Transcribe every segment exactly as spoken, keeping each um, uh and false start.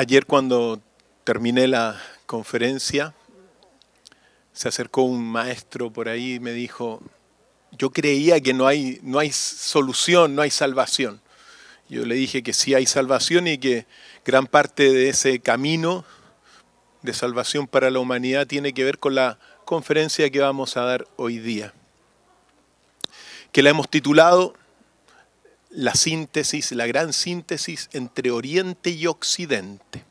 Ayer cuando terminé la conferencia, se acercó un maestro por ahí y me dijo, yo creía que no hay, no hay solución, no hay salvación. Yo le dije que sí hay salvación y que gran parte de ese camino de salvación para la humanidad tiene que ver con la conferencia que vamos a dar hoy día, que la hemos titulado La síntesis, la gran síntesis entre Oriente y Occidente.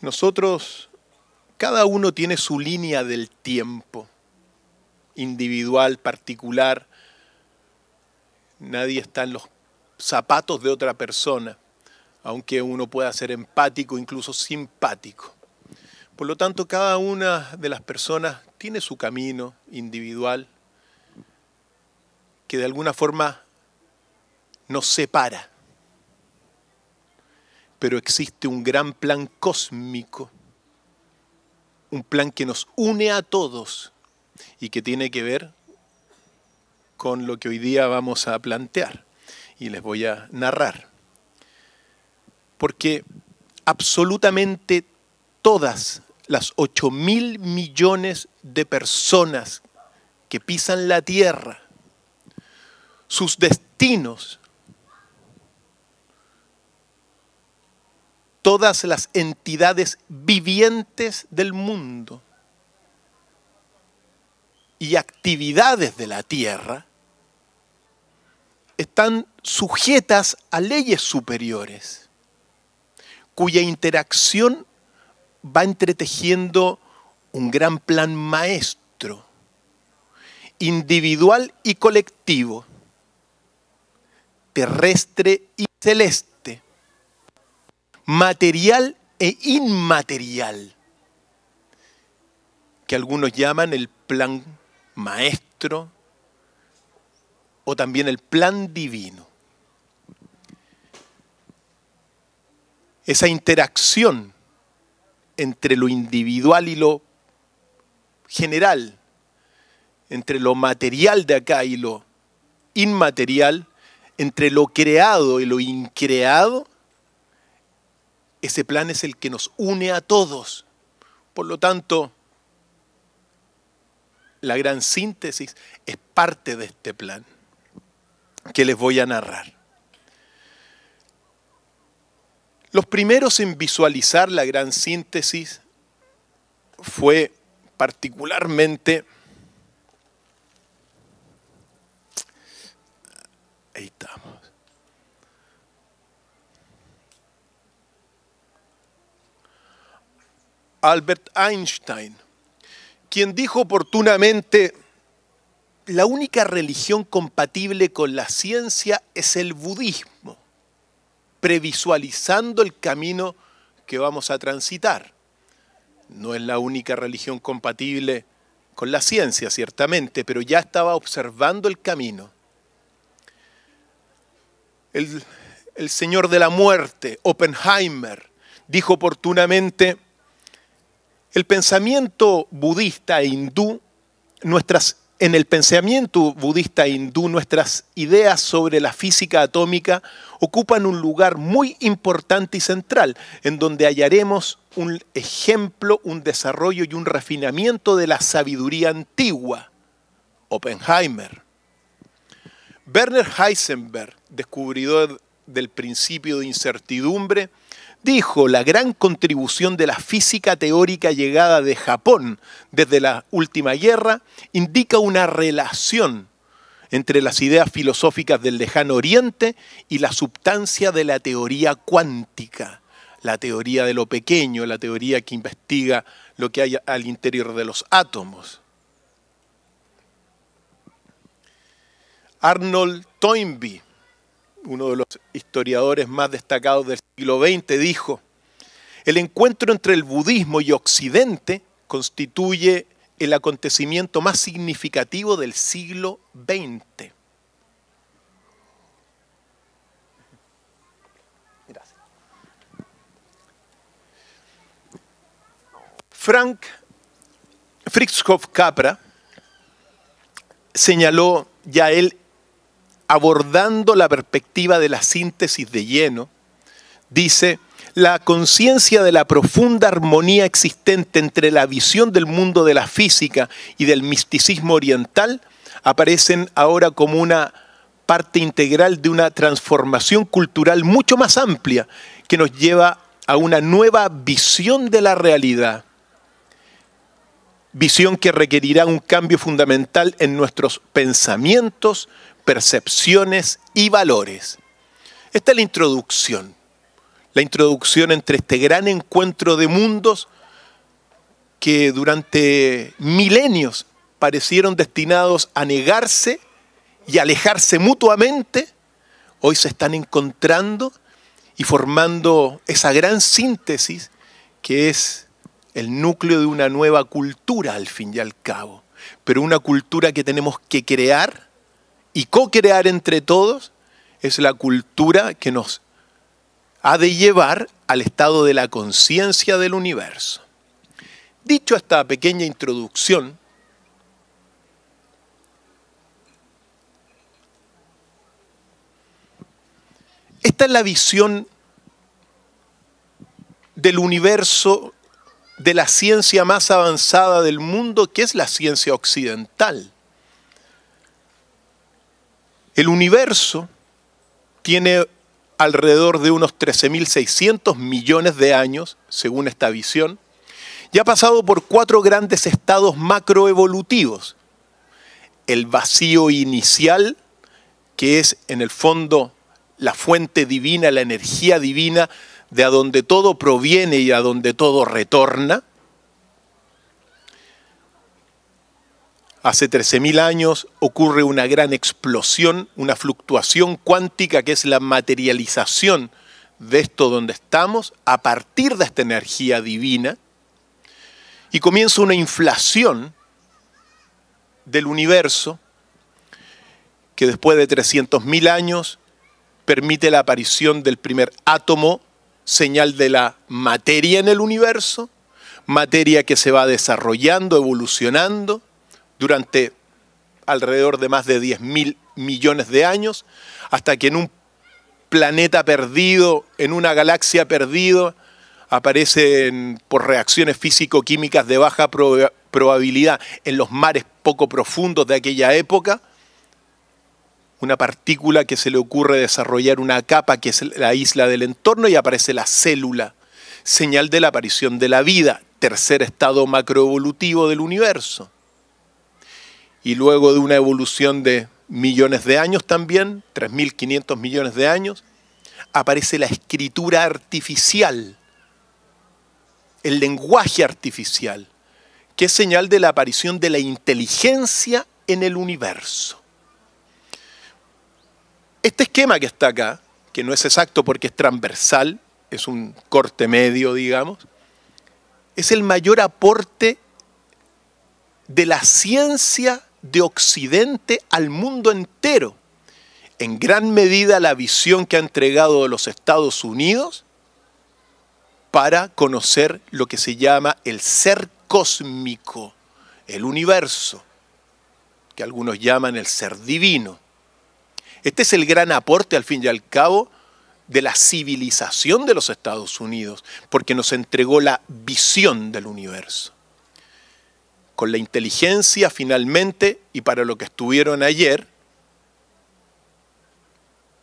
Nosotros, cada uno tiene su línea del tiempo, individual, particular. Nadie está en los zapatos de otra persona, aunque uno pueda ser empático, incluso simpático. Por lo tanto, cada una de las personas tiene su camino individual que de alguna forma nos separa. Pero existe un gran plan cósmico, un plan que nos une a todos y que tiene que ver con lo que hoy día vamos a plantear y les voy a narrar. Porque absolutamente todas las ocho mil millones de personas que pisan la Tierra, sus destinos, todas las entidades vivientes del mundo y actividades de la Tierra están sujetas a leyes superiores, cuya interacción va entretejiendo un gran plan maestro, individual y colectivo, terrestre y celeste, material e inmaterial, que algunos llaman el plan maestro o también el plan divino. Esa interacción entre lo individual y lo general, entre lo material de acá y lo inmaterial, entre lo creado y lo increado, ese plan es el que nos une a todos. Por lo tanto, la gran síntesis es parte de este plan que les voy a narrar. Los primeros en visualizar la gran síntesis fue particularmente... Ahí estamos. Albert Einstein, quien dijo oportunamente, la única religión compatible con la ciencia es el budismo, previsualizando el camino que vamos a transitar. No es la única religión compatible con la ciencia, ciertamente, pero ya estaba observando el camino. El, el señor de la muerte, Oppenheimer, dijo oportunamente, el pensamiento budista e hindú, nuestras, en el pensamiento budista e hindú, nuestras ideas sobre la física atómica ocupan un lugar muy importante y central, en donde hallaremos un ejemplo, un desarrollo y un refinamiento de la sabiduría antigua. Oppenheimer. Werner Heisenberg, descubridor del principio de incertidumbre, dijo, la gran contribución de la física teórica llegada de Japón desde la última guerra indica una relación entre las ideas filosóficas del lejano Oriente y la substancia de la teoría cuántica, la teoría de lo pequeño, la teoría que investiga lo que hay al interior de los átomos. Arnold Toynbee, uno de los historiadores más destacados del siglo veinte, dijo, el encuentro entre el budismo y Occidente constituye el acontecimiento más significativo del siglo veinte. Gracias. Frank Fritzhoff Capra señaló ya él, abordando la perspectiva de la síntesis de lleno, dice: la conciencia de la profunda armonía existente entre la visión del mundo de la física y del misticismo oriental aparecen ahora como una parte integral de una transformación cultural mucho más amplia que nos lleva a una nueva visión de la realidad. Visión que requerirá un cambio fundamental en nuestros pensamientos, percepciones y valores. Esta es la introducción. La introducción entre este gran encuentro de mundos que durante milenios parecieron destinados a negarse y alejarse mutuamente, hoy se están encontrando y formando esa gran síntesis que es el núcleo de una nueva cultura al fin y al cabo. Pero una cultura que tenemos que crear y co-crear entre todos es la cultura que nos ha de llevar al estado de la conciencia del universo. Dicho esta pequeña introducción, esta es la visión del universo de la ciencia más avanzada del mundo, que es la ciencia occidental. El universo tiene alrededor de unos trece mil seiscientos millones de años, según esta visión, y ha pasado por cuatro grandes estados macroevolutivos. El vacío inicial, que es en el fondo la fuente divina, la energía divina, de a donde todo proviene y a donde todo retorna. Hace trece mil años ocurre una gran explosión, una fluctuación cuántica que es la materialización de esto donde estamos a partir de esta energía divina, y comienza una inflación del universo que después de trescientos mil años permite la aparición del primer átomo, señal de la materia en el universo, materia que se va desarrollando, evolucionando durante alrededor de más de diez mil millones de años, hasta que en un planeta perdido, en una galaxia perdida, aparecen por reacciones físico-químicas de baja prob- probabilidad en los mares poco profundos de aquella época, una partícula que se le ocurre desarrollar una capa que es la isla del entorno y aparece la célula, señal de la aparición de la vida, tercer estado macroevolutivo del universo. Y luego de una evolución de millones de años también, tres mil quinientos millones de años, aparece la escritura artificial, el lenguaje artificial, que es señal de la aparición de la inteligencia en el universo. Este esquema que está acá, que no es exacto porque es transversal, es un corte medio, digamos, es el mayor aporte de la ciencia de Occidente al mundo entero. En gran medida la visión que ha entregado los Estados Unidos para conocer lo que se llama el ser cósmico, el universo, que algunos llaman el ser divino. Este es el gran aporte, al fin y al cabo, de la civilización de los Estados Unidos, porque nos entregó la visión del universo. Con la inteligencia, finalmente, y para lo que estuvieron ayer,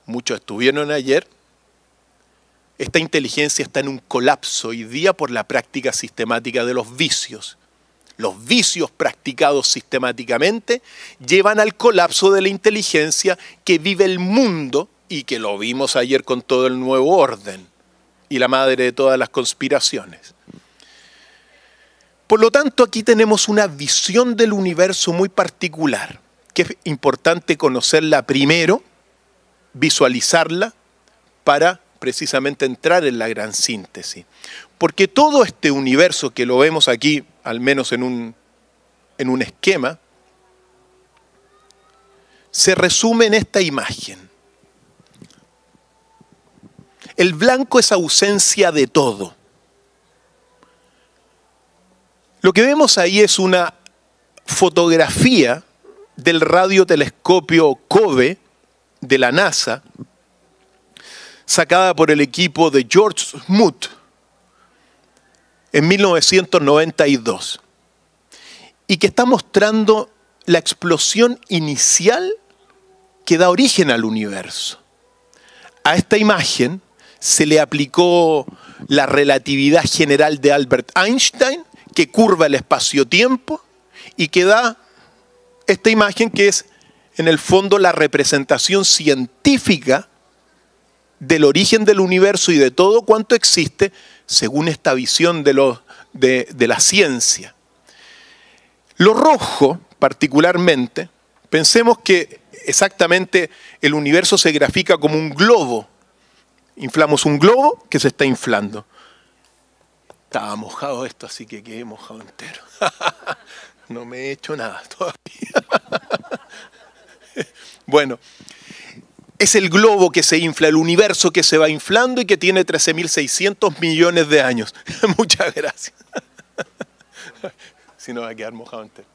muchos estuvieron ayer, esta inteligencia está en un colapso hoy día por la práctica sistemática de los vicios. Los vicios practicados sistemáticamente llevan al colapso de la inteligencia que vive el mundo y que lo vimos ayer con todo el nuevo orden y la madre de todas las conspiraciones. Por lo tanto, aquí tenemos una visión del universo muy particular, que es importante conocerla primero, visualizarla para precisamente entrar en la gran síntesis. Porque todo este universo que lo vemos aquí, al menos en un, en un esquema, se resume en esta imagen. El blanco es ausencia de todo. Lo que vemos ahí es una fotografía del radiotelescopio COBE de la NASA, sacada por el equipo de George Smoot en mil novecientos noventa y dos, y que está mostrando la explosión inicial que da origen al universo. A esta imagen se le aplicó la relatividad general de Albert Einstein, que curva el espacio-tiempo y que da esta imagen que es, en el fondo, la representación científica del origen del universo y de todo cuanto existe según esta visión de, lo, de, de la ciencia. Lo rojo, particularmente, pensemos que exactamente el universo se grafica como un globo. Inflamos un globo que se está inflando. Estaba mojado esto, así que quedé mojado entero. No me he hecho nada todavía. Bueno, es el globo que se infla, el universo que se va inflando y que tiene trece mil seiscientos millones de años. Muchas gracias. Si no, va a quedar mojado entero.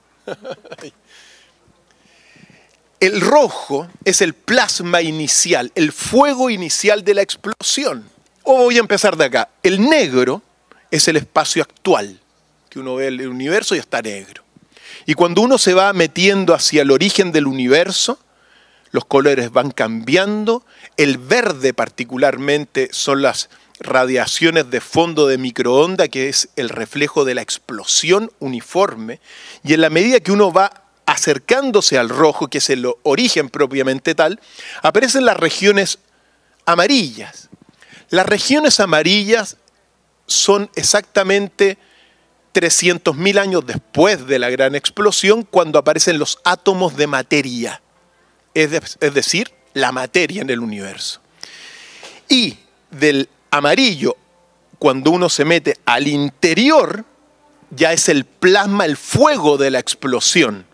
El rojo es el plasma inicial, el fuego inicial de la explosión. O voy a empezar de acá. El negro es el espacio actual, que uno ve el universo y está negro. Y cuando uno se va metiendo hacia el origen del universo, los colores van cambiando. El verde particularmente son las radiaciones de fondo de microonda, que es el reflejo de la explosión uniforme. Y en la medida que uno va acercándose al rojo, que es el origen propiamente tal, aparecen las regiones amarillas. Las regiones amarillas son exactamente trescientos mil años después de la gran explosión, cuando aparecen los átomos de materia, es, de, es decir, la materia en el universo. Y del amarillo, cuando uno se mete al interior, ya es el plasma, el fuego de la explosión,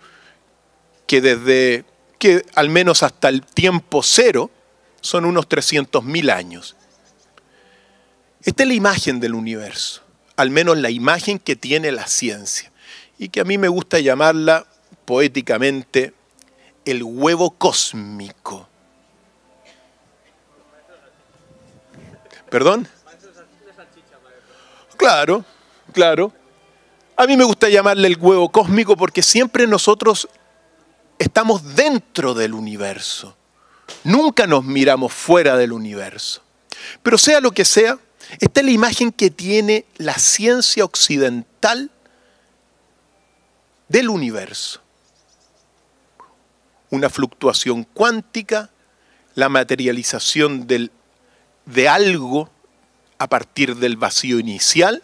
que desde que al menos hasta el tiempo cero son unos trescientos mil años. Esta es la imagen del universo, al menos la imagen que tiene la ciencia, y que a mí me gusta llamarla poéticamente el huevo cósmico. ¿Perdón? Claro, claro. A mí me gusta llamarle el huevo cósmico porque siempre nosotros estamos dentro del universo. Nunca nos miramos fuera del universo. Pero sea lo que sea, esta es la imagen que tiene la ciencia occidental del universo. Una fluctuación cuántica, la materialización del, de algo a partir del vacío inicial,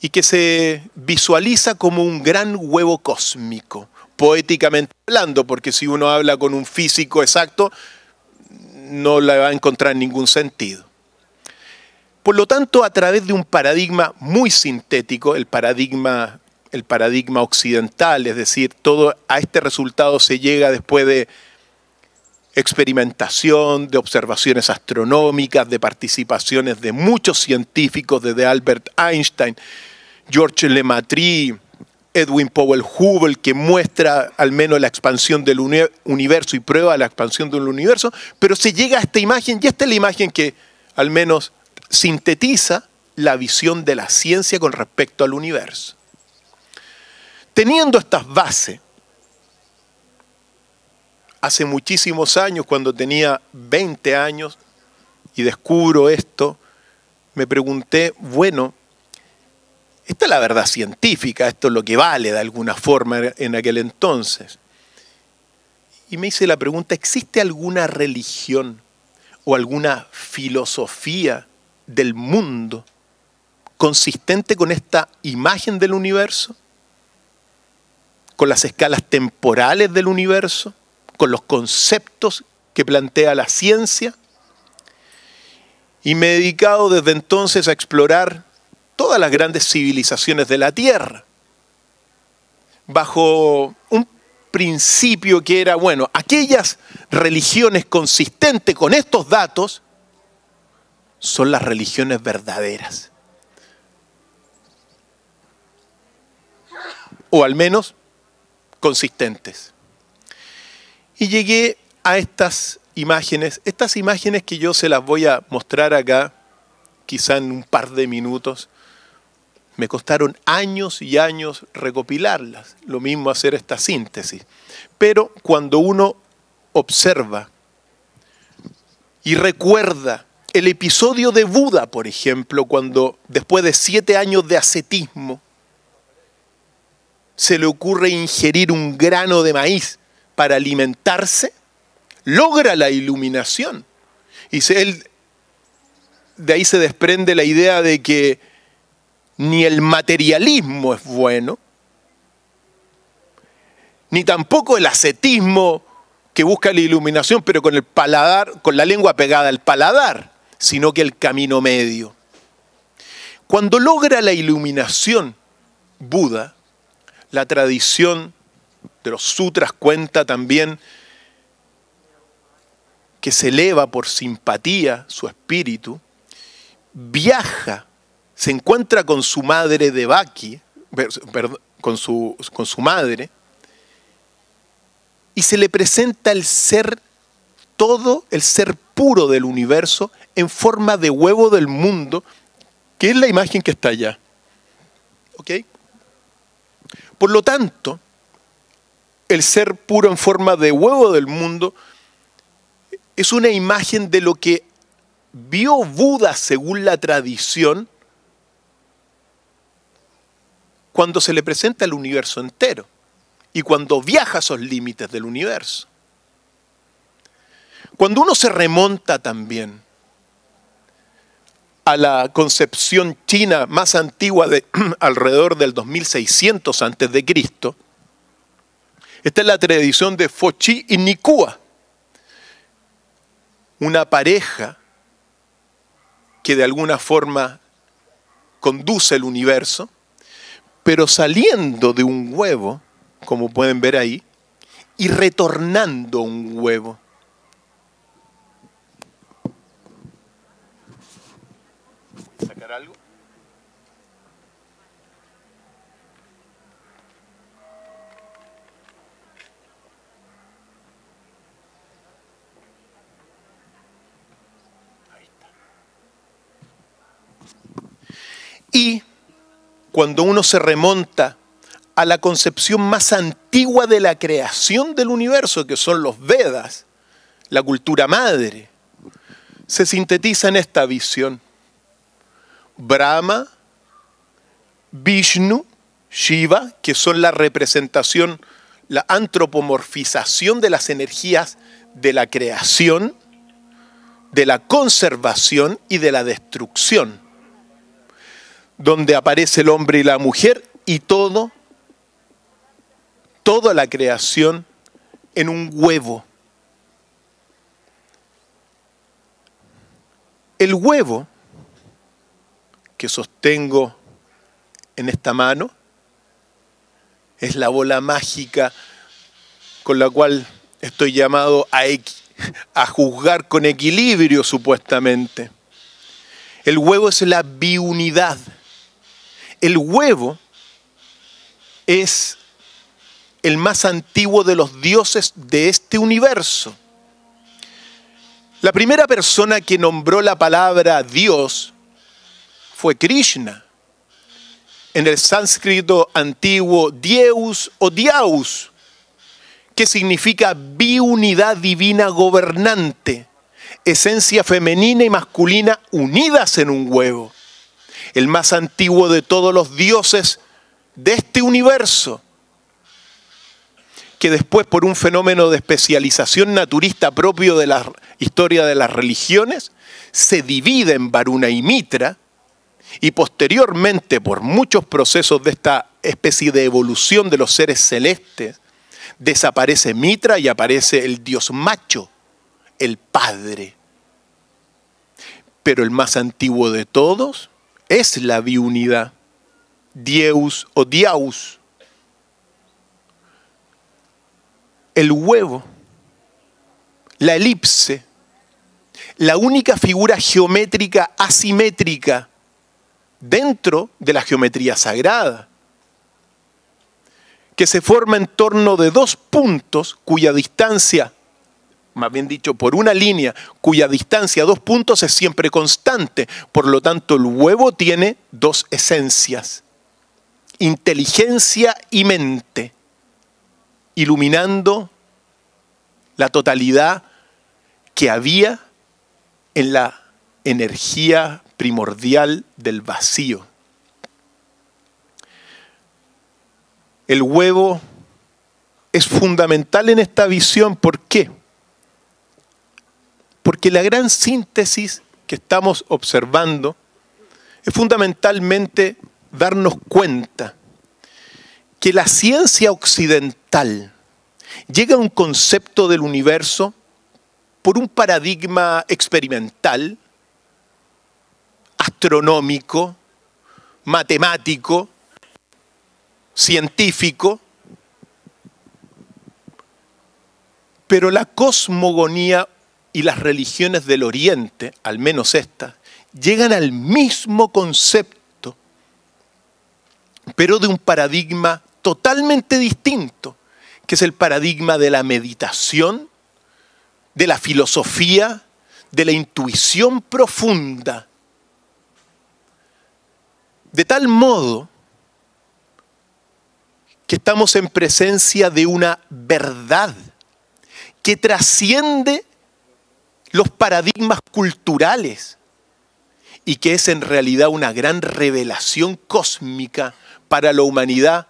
y que se visualiza como un gran huevo cósmico, poéticamente hablando, porque si uno habla con un físico exacto, no le va a encontrar ningún sentido. Por lo tanto, a través de un paradigma muy sintético, el paradigma, el paradigma occidental, es decir, todo a este resultado se llega después de experimentación, de observaciones astronómicas, de participaciones de muchos científicos, desde Albert Einstein, Georges Lemaitre, Edwin Powell Hubble, que muestra al menos la expansión del uni- universo y prueba la expansión del universo, pero se llega a esta imagen, y esta es la imagen que al menos sintetiza la visión de la ciencia con respecto al universo. Teniendo estas bases, hace muchísimos años, cuando tenía veinte años, y descubro esto, me pregunté, bueno, esta es la verdad científica, esto es lo que vale de alguna forma en aquel entonces. Y me hice la pregunta, ¿existe alguna religión o alguna filosofía del mundo consistente con esta imagen del universo, con las escalas temporales del universo, con los conceptos que plantea la ciencia? Y me he dedicado desde entonces a explorar todas las grandes civilizaciones de la Tierra, bajo un principio que era, bueno, aquellas religiones consistentes con estos datos son las religiones verdaderas. O al menos consistentes. Y llegué a estas imágenes. Estas imágenes que yo se las voy a mostrar acá, quizá en un par de minutos, me costaron años y años recopilarlas. Lo mismo hacer esta síntesis. Pero cuando uno observa y recuerda el episodio de Buda, por ejemplo, cuando después de siete años de ascetismo se le ocurre ingerir un grano de maíz para alimentarse, logra la iluminación. Y se, él, de ahí se desprende la idea de que ni el materialismo es bueno, ni tampoco el ascetismo que busca la iluminación, pero con el paladar, con la lengua pegada al paladar, sino que el camino medio. Cuando logra la iluminación Buda, la tradición de los sutras cuenta también que se eleva por simpatía su espíritu, viaja, se encuentra con su madre Devaki, con su, con su madre, y se le presenta el ser todo, el ser puro del universo en forma de huevo del mundo, que es la imagen que está allá. ¿Ok? Por lo tanto, el ser puro en forma de huevo del mundo es una imagen de lo que vio Buda según la tradición cuando se le presenta al universo entero y cuando viaja a esos límites del universo. Cuando uno se remonta también a la concepción china más antigua de alrededor del dos mil seiscientos antes de Cristo, esta es la tradición de Fuxi y Nüwa, una pareja que de alguna forma conduce el universo, pero saliendo de un huevo, como pueden ver ahí, y retornando un huevo. ¿Sacar algo? Ahí está. Y cuando uno se remonta a la concepción más antigua de la creación del universo, que son los Vedas, la cultura madre, se sintetiza en esta visión. Brahma, Vishnu, Shiva, que son la representación, la antropomorfización de las energías de la creación, de la conservación y de la destrucción, donde aparece el hombre y la mujer y todo, toda la creación en un huevo. El huevo que sostengo en esta mano es la bola mágica con la cual estoy llamado a, a juzgar con equilibrio, supuestamente. El huevo es la biunidad. El huevo es el más antiguo de los dioses de este universo. La primera persona que nombró la palabra Dios fue Krishna. En el sánscrito antiguo, Deus o Diaus, que significa biunidad divina gobernante, esencia femenina y masculina unidas en un huevo. El más antiguo de todos los dioses de este universo, que después por un fenómeno de especialización naturista propio de la historia de las religiones, se divide en Varuna y Mitra, y posteriormente por muchos procesos de esta especie de evolución de los seres celestes, desaparece Mitra y aparece el dios macho, el padre. Pero el más antiguo de todos es la biunidad, Deus o Diaus. El huevo, la elipse, la única figura geométrica asimétrica dentro de la geometría sagrada, que se forma en torno de dos puntos cuya distancia más bien dicho, por una línea cuya distancia a dos puntos es siempre constante. Por lo tanto, el huevo tiene dos esencias, inteligencia y mente, iluminando la totalidad que había en la energía primordial del vacío. El huevo es fundamental en esta visión. ¿Por qué? Porque la gran síntesis que estamos observando es fundamentalmente darnos cuenta que la ciencia occidental llega a un concepto del universo por un paradigma experimental, astronómico, matemático, científico, pero la cosmogonía y las religiones del Oriente, al menos estas, llegan al mismo concepto, pero de un paradigma totalmente distinto, que es el paradigma de la meditación, de la filosofía, de la intuición profunda. De tal modo que estamos en presencia de una verdad que trasciende los paradigmas culturales y que es en realidad una gran revelación cósmica para la humanidad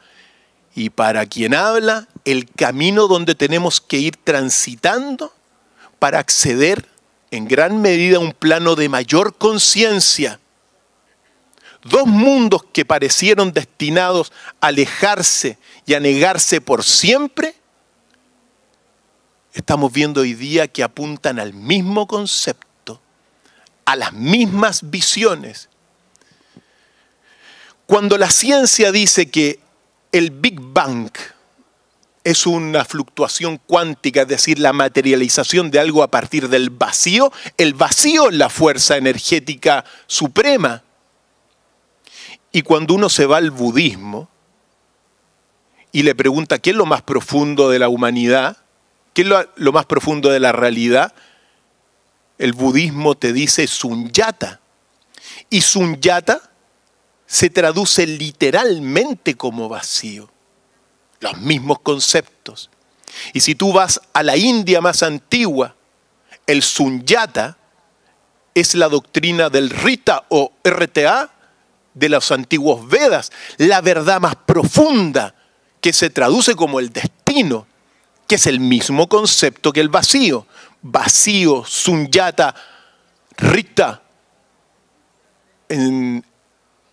y para quien habla, el camino donde tenemos que ir transitando para acceder en gran medida a un plano de mayor conciencia. Dos mundos que parecieron destinados a alejarse y a negarse por siempre, estamos viendo hoy día que apuntan al mismo concepto, a las mismas visiones. Cuando la ciencia dice que el Big Bang es una fluctuación cuántica, es decir, la materialización de algo a partir del vacío, el vacío es la fuerza energética suprema. Y cuando uno se va al budismo y le pregunta qué es lo más profundo de la humanidad, qué es lo, lo más profundo de la realidad, el budismo te dice sunyata. Y sunyata se traduce literalmente como vacío. Los mismos conceptos. Y si tú vas a la India más antigua, el sunyata es la doctrina del Rita o R T A, de los antiguos Vedas, la verdad más profunda que se traduce como el destino, que es el mismo concepto que el vacío. Vacío, sunyata, rita, en,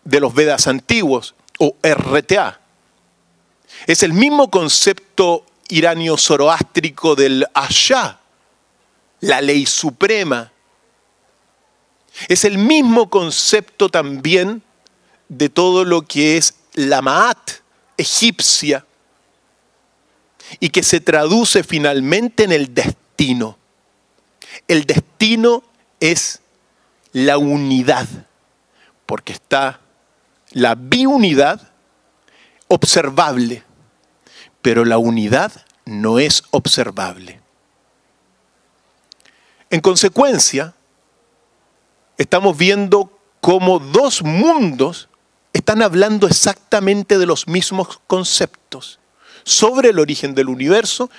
de los Vedas antiguos, o R T A. Es el mismo concepto iranio-zoroástrico del Asha, la ley suprema. Es el mismo concepto también de todo lo que es la Maat egipcia y que se traduce finalmente en el destino. El destino es la unidad, porque está la biunidad observable, pero la unidad no es observable. En consecuencia, estamos viendo cómo dos mundos están hablando exactamente de los mismos conceptos sobre el origen del universo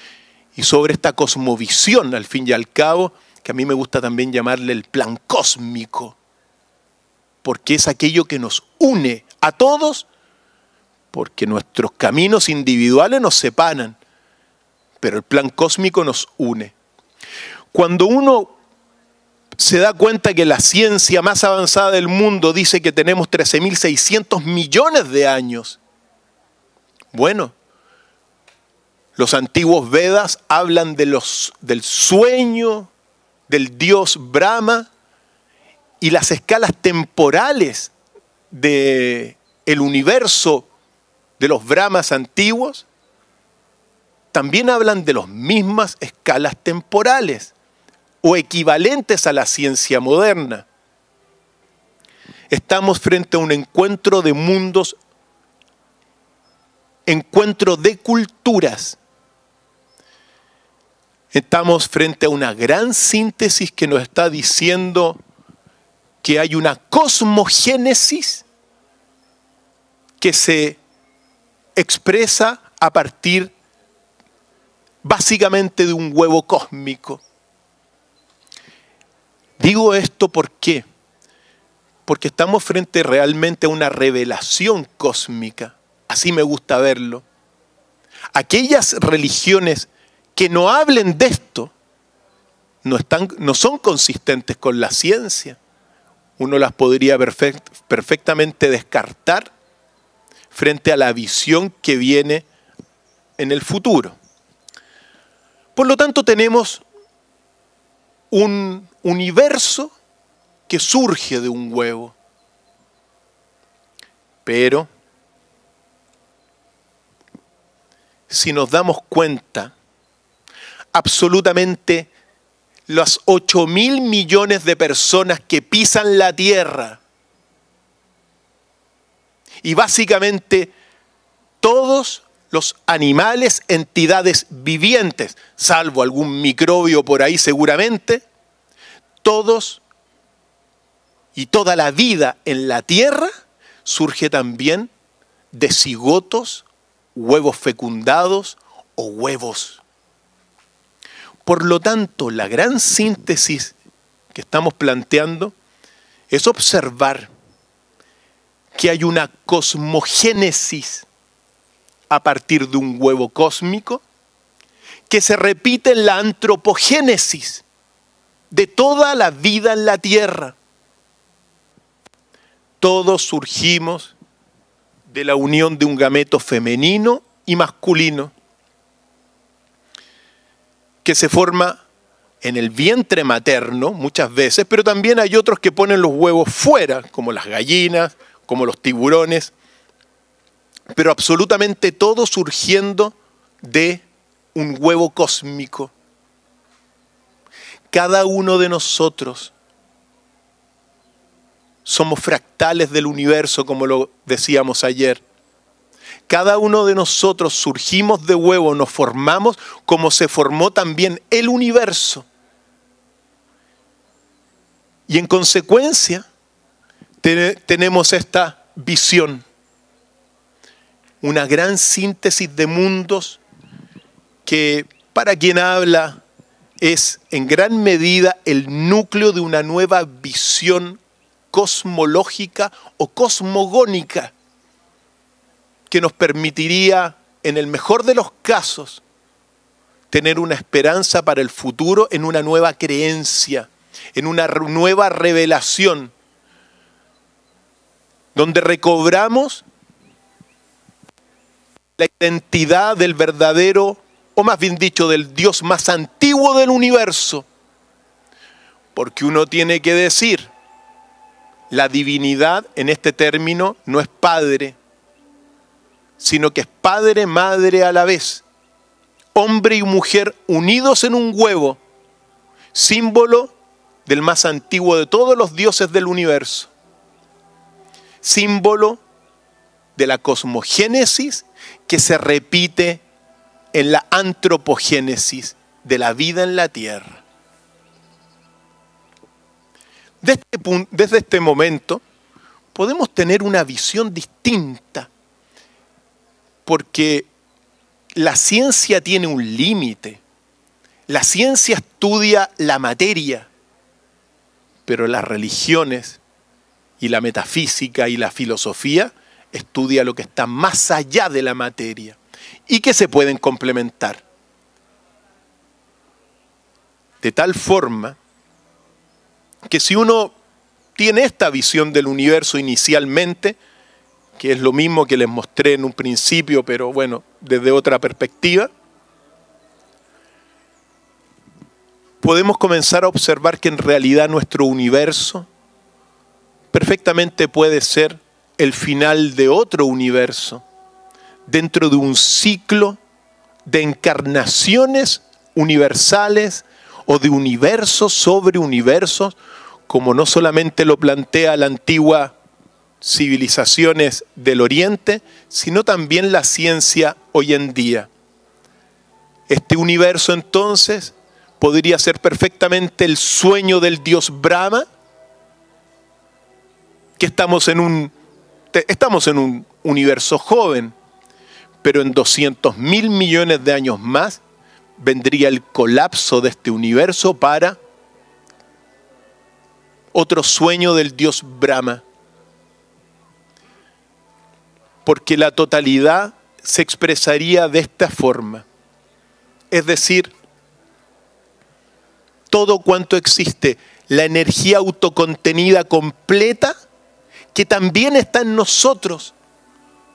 y sobre esta cosmovisión, al fin y al cabo, que a mí me gusta también llamarle el plan cósmico, porque es aquello que nos une a todos, porque nuestros caminos individuales nos separan, pero el plan cósmico nos une. Cuando uno se da cuenta que la ciencia más avanzada del mundo dice que tenemos trece mil seiscientos millones de años. Bueno, los antiguos Vedas hablan de los, del sueño, del dios Brahma y las escalas temporales del universo de los Brahmas antiguos. También hablan de las mismas escalas temporales o equivalentes a la ciencia moderna. Estamos frente a un encuentro de mundos, encuentro de culturas. Estamos frente a una gran síntesis que nos está diciendo que hay una cosmogénesis que se expresa a partir básicamente de un huevo cósmico. Digo esto ¿por qué? Porque estamos frente realmente a una revelación cósmica. Así me gusta verlo. Aquellas religiones que no hablen de esto, no, están, no son consistentes con la ciencia. Uno las podría perfect, perfectamente descartar frente a la visión que viene en el futuro. Por lo tanto, tenemos un universo que surge de un huevo. Pero, si nos damos cuenta, absolutamente las ocho mil millones de personas que pisan la Tierra. Y básicamente todos los animales, entidades vivientes, salvo algún microbio por ahí seguramente, todos y toda la vida en la Tierra surge también de cigotos, huevos fecundados o huevos. Por lo tanto, la gran síntesis que estamos planteando es observar que hay una cosmogénesis a partir de un huevo cósmico que se repite en la antropogénesis de toda la vida en la Tierra. Todos surgimos de la unión de un gameto femenino y masculino que se forma en el vientre materno muchas veces, pero también hay otros que ponen los huevos fuera, como las gallinas, como los tiburones, pero absolutamente todo surgiendo de un huevo cósmico. Cada uno de nosotros somos fractales del universo, como lo decíamos ayer. Cada uno de nosotros surgimos de huevo, nos formamos como se formó también el universo. Y en consecuencia, te- tenemos esta visión. Una gran síntesis de mundos que para quien habla es en gran medida el núcleo de una nueva visión cosmológica o cosmogónica, que nos permitiría, en el mejor de los casos, tener una esperanza para el futuro en una nueva creencia, en una nueva revelación, donde recobramos la identidad del verdadero, o más bien dicho, del Dios más antiguo del universo. Porque uno tiene que decir, la divinidad en este término no es padre, sino que es padre, madre a la vez, hombre y mujer unidos en un huevo, símbolo del más antiguo de todos los dioses del universo, símbolo de la cosmogénesis que se repite en la antropogénesis de la vida en la Tierra. Desde este punto, desde este momento podemos tener una visión distinta, porque la ciencia tiene un límite. La ciencia estudia la materia, pero las religiones y la metafísica y la filosofía estudian lo que está más allá de la materia y que se pueden complementar. De tal forma que si uno tiene esta visión del universo inicialmente, que es lo mismo que les mostré en un principio, pero bueno, desde otra perspectiva, podemos comenzar a observar que en realidad nuestro universo perfectamente puede ser el final de otro universo, dentro de un ciclo de encarnaciones universales o de universos sobre universos, como no solamente lo plantea la antigua civilizaciones del Oriente, sino también la ciencia hoy en día. Este universo entonces podría ser perfectamente el sueño del dios Brahma, que estamos en un, estamos en un universo joven, pero en doscientos mil millones de años más vendría el colapso de este universo para otro sueño del dios Brahma. Porque la totalidad se expresaría de esta forma. Es decir, todo cuanto existe, la energía autocontenida completa, que también está en nosotros.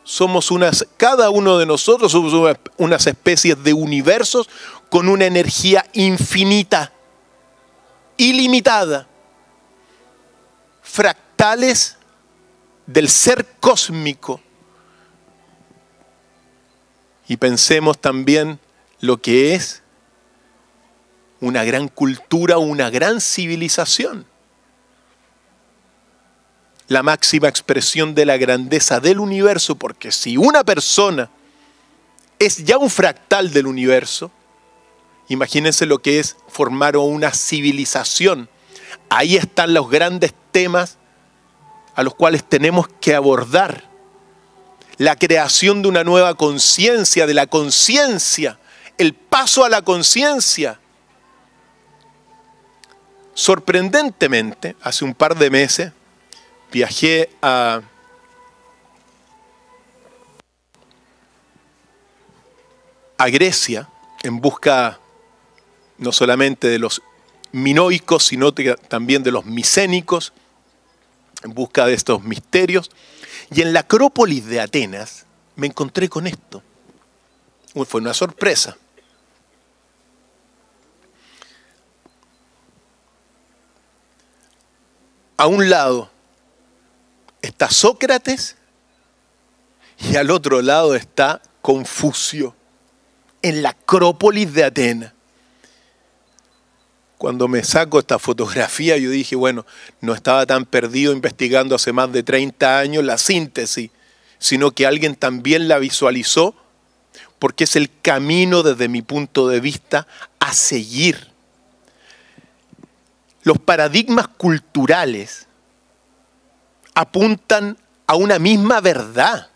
Somos unas, cada uno de nosotros somos unas especies de universos con una energía infinita, ilimitada, fractales del ser cósmico. Y pensemos también lo que es una gran cultura, una gran civilización. La máxima expresión de la grandeza del universo, porque si una persona es ya un fractal del universo, imagínense lo que es formar una civilización. Ahí están los grandes temas a los cuales tenemos que abordar. La creación de una nueva conciencia, de la conciencia, el paso a la conciencia. Sorprendentemente, hace un par de meses, viajé a, a Grecia en busca no solamente de los minoicos, sino también de los micénicos, en busca de estos misterios. Y en la Acrópolis de Atenas me encontré con esto. Fue una sorpresa. A un lado está Sócrates y al otro lado está Confucio, en la Acrópolis de Atenas. Cuando me saco esta fotografía, yo dije, bueno, no estaba tan perdido investigando hace más de treinta años la síntesis, sino que alguien también la visualizó, porque es el camino, desde mi punto de vista, a seguir. Los paradigmas culturales apuntan a una misma verdad.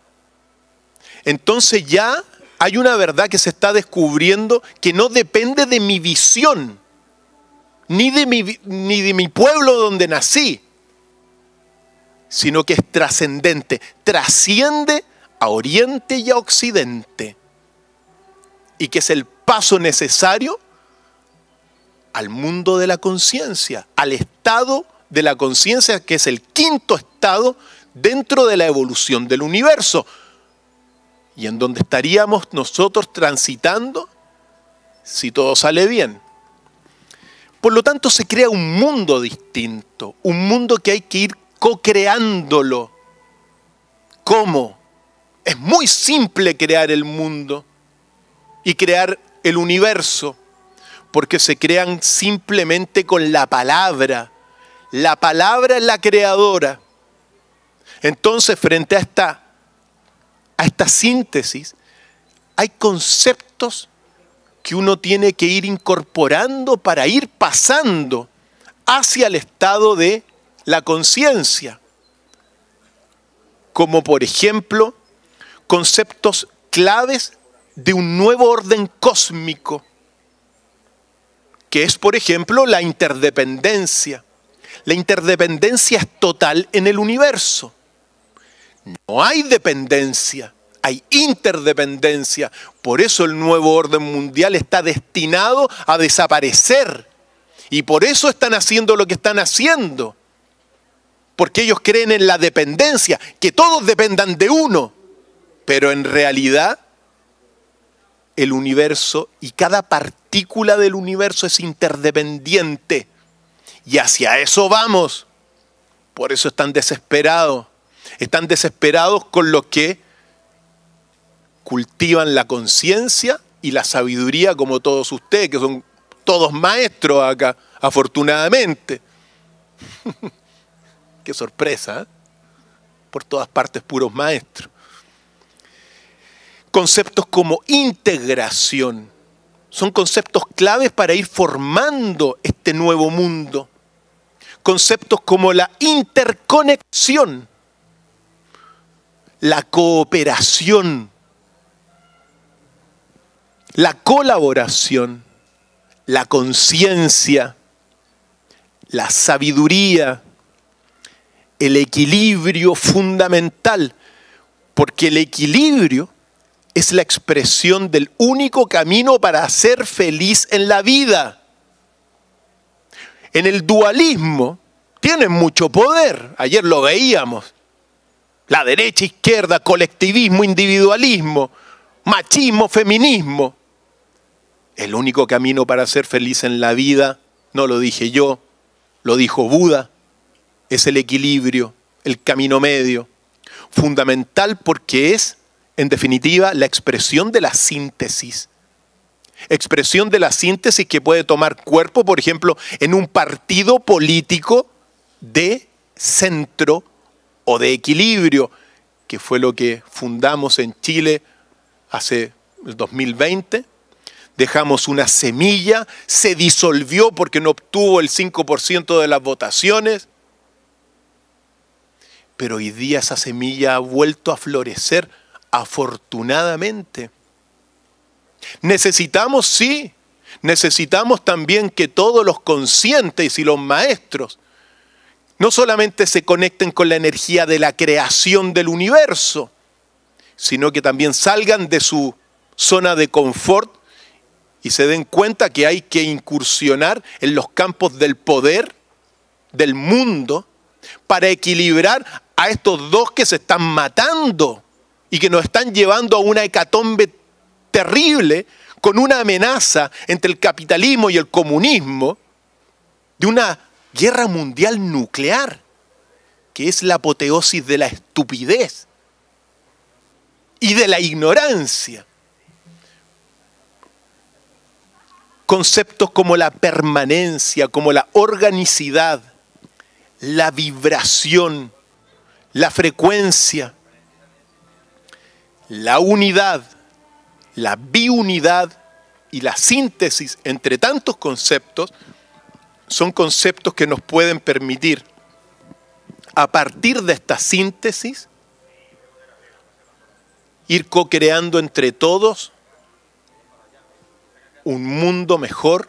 Entonces ya hay una verdad que se está descubriendo que no depende de mi visión. Ni de, mi, ni de mi pueblo donde nací, sino que es trascendente, trasciende a Oriente y a Occidente, y que es el paso necesario al mundo de la conciencia, al estado de la conciencia, que es el quinto estado dentro de la evolución del universo, y en donde estaríamos nosotros transitando si todo sale bien. Por lo tanto, se crea un mundo distinto, un mundo que hay que ir co-creándolo. ¿Cómo? Es muy simple crear el mundo y crear el universo, porque se crean simplemente con la palabra. La palabra es la creadora. Entonces, frente a esta, a esta síntesis, hay conceptos que uno tiene que ir incorporando para ir pasando hacia el estado de la conciencia. Como por ejemplo, conceptos claves de un nuevo orden cósmico, que es por ejemplo la interdependencia. La interdependencia es total en el universo. No hay dependencia. Hay interdependencia, por eso el nuevo orden mundial está destinado a desaparecer. Y por eso están haciendo lo que están haciendo. Porque ellos creen en la dependencia, que todos dependan de uno. Pero en realidad, el universo y cada partícula del universo es interdependiente. Y hacia eso vamos. Por eso están desesperados. Están desesperados con lo que cultivan la conciencia y la sabiduría, como todos ustedes, que son todos maestros acá, afortunadamente. Qué sorpresa, ¿eh? Por todas partes puros maestros. Conceptos como integración, son conceptos claves para ir formando este nuevo mundo. Conceptos como la interconexión, la cooperación, la colaboración, la conciencia, la sabiduría, el equilibrio fundamental, porque el equilibrio es la expresión del único camino para ser feliz en la vida. En el dualismo tienen mucho poder, ayer lo veíamos, la derecha, izquierda, colectivismo, individualismo, machismo, feminismo. El único camino para ser feliz en la vida, no lo dije yo, lo dijo Buda, es el equilibrio, el camino medio, fundamental porque es, en definitiva, la expresión de la síntesis. Expresión de la síntesis que puede tomar cuerpo, por ejemplo, en un partido político de centro o de equilibrio, que fue lo que fundamos en Chile hace el dos mil veinte. Dejamos una semilla, se disolvió porque no obtuvo el cinco por ciento de las votaciones. Pero hoy día esa semilla ha vuelto a florecer, afortunadamente. Necesitamos, sí, necesitamos también que todos los conscientes y los maestros no solamente se conecten con la energía de la creación del universo, sino que también salgan de su zona de confort y se den cuenta que hay que incursionar en los campos del poder, del mundo, para equilibrar a estos dos que se están matando y que nos están llevando a una hecatombe terrible con una amenaza entre el capitalismo y el comunismo de una guerra mundial nuclear, que es la apoteosis de la estupidez y de la ignorancia. Conceptos como la permanencia, como la organicidad, la vibración, la frecuencia, la unidad, la biunidad y la síntesis entre tantos conceptos son conceptos que nos pueden permitir, a partir de esta síntesis, ir co-creando entre todos un mundo mejor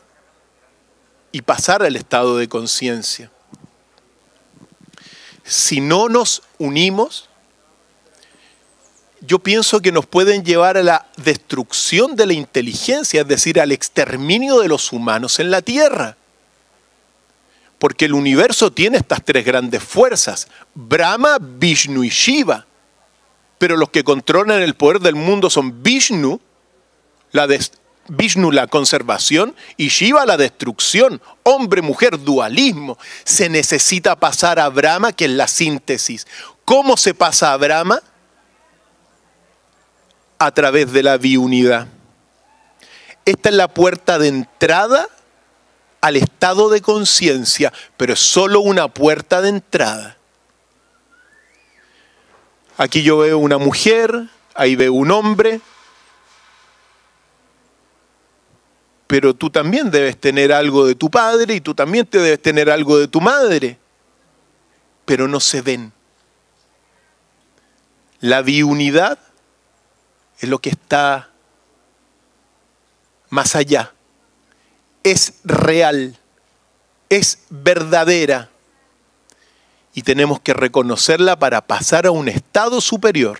y pasar al estado de conciencia. Si no nos unimos, yo pienso que nos pueden llevar a la destrucción de la inteligencia, es decir, al exterminio de los humanos en la Tierra. Porque el universo tiene estas tres grandes fuerzas, Brahma, Vishnu y Shiva. Pero los que controlan el poder del mundo son Vishnu, la destrucción, Vishnu la conservación y Shiva la destrucción, hombre, mujer, dualismo. Se necesita pasar a Brahma, que es la síntesis. ¿Cómo se pasa a Brahma? A través de la biunidad. Esta es la puerta de entrada al estado de conciencia, pero es solo una puerta de entrada. Aquí yo veo una mujer, ahí veo un hombre. Pero tú también debes tener algo de tu padre y tú también te debes tener algo de tu madre. Pero no se ven. La biunidad es lo que está más allá. Es real, es verdadera. Y tenemos que reconocerla para pasar a un estado superior.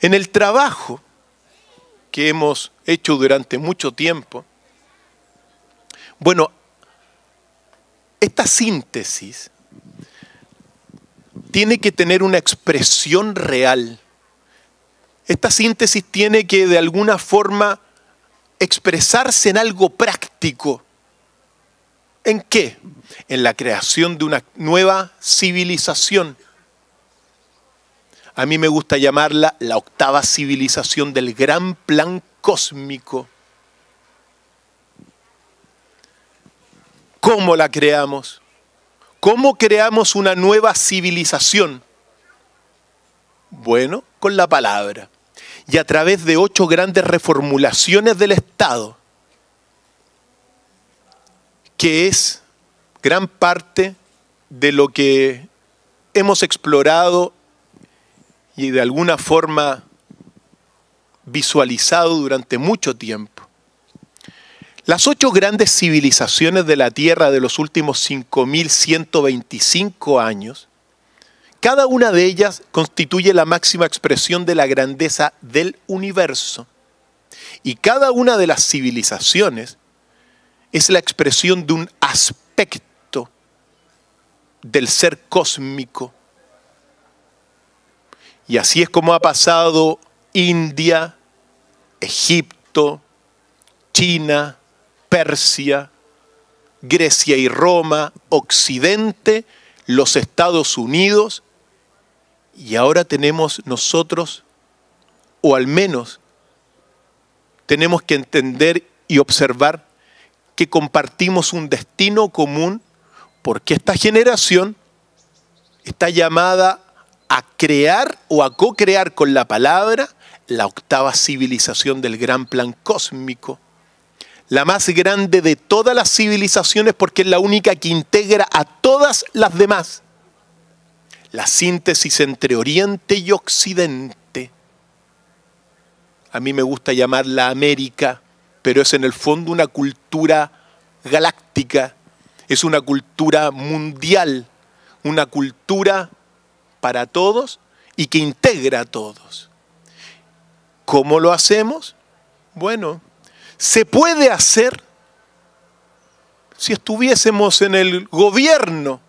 En el trabajo que hemos hecho durante mucho tiempo, bueno, esta síntesis tiene que tener una expresión real. Esta síntesis tiene que de alguna forma expresarse en algo práctico. ¿En qué? En la creación de una nueva civilización. A mí me gusta llamarla la octava civilización del gran plan cósmico. ¿Cómo la creamos? ¿Cómo creamos una nueva civilización? Bueno, con la palabra. y a través de ocho grandes reformulaciones del Estado, que es gran parte de lo que hemos explorado y de alguna forma visualizado durante mucho tiempo. Las ocho grandes civilizaciones de la Tierra de los últimos cinco mil ciento veinticinco años, cada una de ellas constituye la máxima expresión de la grandeza del universo. Y cada una de las civilizaciones es la expresión de un aspecto del ser cósmico. Y así es como ha pasado India, Egipto, China, Persia, Grecia y Roma, Occidente, los Estados Unidos, y ahora tenemos nosotros, o al menos tenemos que entender y observar que compartimos un destino común, porque esta generación está llamada a crear o a co-crear con la palabra la octava civilización del gran plan cósmico. La más grande de todas las civilizaciones porque es la única que integra a todas las demás. La síntesis entre Oriente y Occidente. A mí me gusta llamarla América, pero es en el fondo una cultura galáctica. Es una cultura mundial, una cultura para todos y que integra a todos. ¿Cómo lo hacemos? Bueno, se puede hacer si estuviésemos en el gobierno.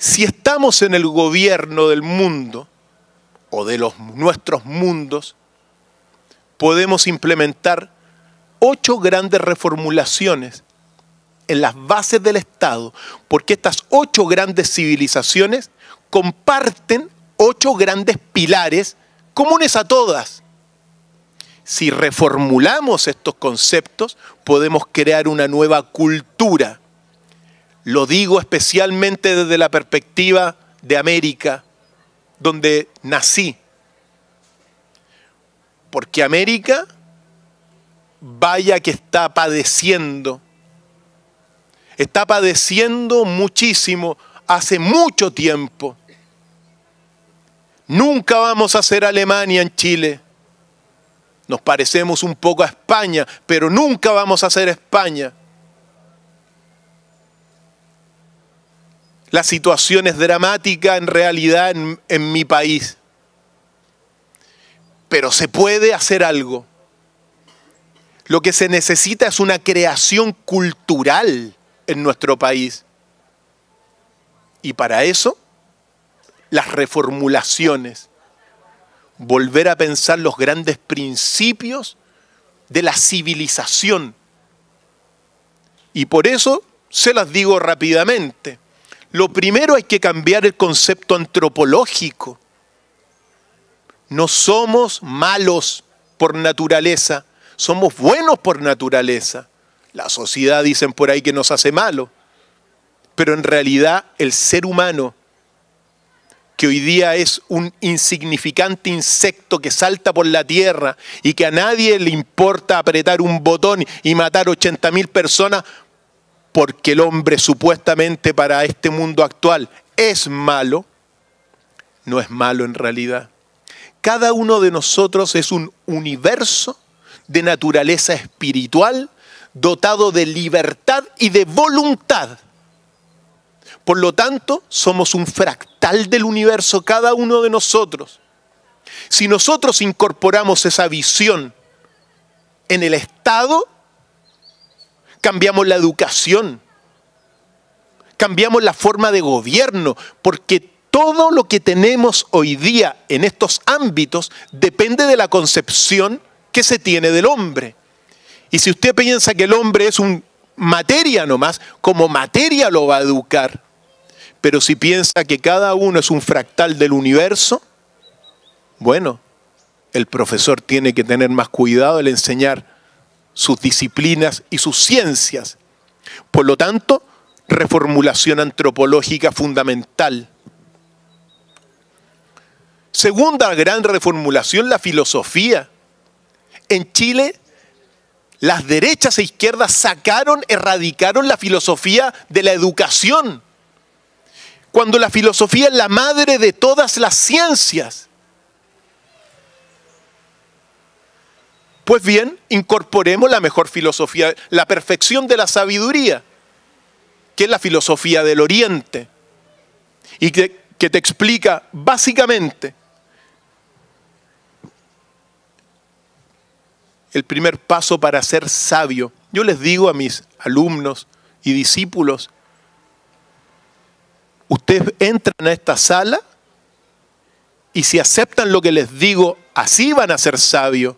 Si estamos en el gobierno del mundo o de los, nuestros mundos, podemos implementar ocho grandes reformulaciones en las bases del Estado, porque estas ocho grandes civilizaciones comparten ocho grandes pilares comunes a todas. Si reformulamos estos conceptos, podemos crear una nueva cultura. Lo digo especialmente desde la perspectiva de América, donde nací. Porque América, vaya que está padeciendo. Está padeciendo muchísimo, hace mucho tiempo. Nunca vamos a ser Alemania en Chile. Nos parecemos un poco a España, pero nunca vamos a ser España. La situación es dramática en realidad en, en mi país. Pero se puede hacer algo. Lo que se necesita es una creación cultural en nuestro país. Y para eso, las reformulaciones. Volver a pensar los grandes principios de la civilización. Y por eso se las digo rápidamente. Lo primero, hay que cambiar el concepto antropológico. No somos malos por naturaleza, somos buenos por naturaleza. La sociedad, dicen por ahí, que nos hace malos. Pero en realidad el ser humano, que hoy día es un insignificante insecto que salta por la tierra y que a nadie le importa apretar un botón y matar ochenta mil personas porque el hombre supuestamente para este mundo actual es malo, no es malo en realidad. Cada uno de nosotros es un universo de naturaleza espiritual dotado de libertad y de voluntad. Por lo tanto, somos un fractal del universo, cada uno de nosotros. Si nosotros incorporamos esa visión en el Estado, cambiamos la educación, cambiamos la forma de gobierno, porque todo lo que tenemos hoy día en estos ámbitos depende de la concepción que se tiene del hombre. Y si usted piensa que el hombre es un materia nomás, como materia lo va a educar. Pero si piensa que cada uno es un fractal del universo, bueno, el profesor tiene que tener más cuidado al enseñar sus disciplinas y sus ciencias. Por lo tanto, reformulación antropológica fundamental. Segunda gran reformulación, la filosofía. En Chile, las derechas e izquierdas sacaron, erradicaron la filosofía de la educación, cuando la filosofía es la madre de todas las ciencias. Pues bien, incorporemos la mejor filosofía, la perfección de la sabiduría, que es la filosofía del Oriente, y que, que te explica básicamente el primer paso para ser sabio. Yo les digo a mis alumnos y discípulos, ustedes entran a esta sala y si aceptan lo que les digo, así van a ser sabios.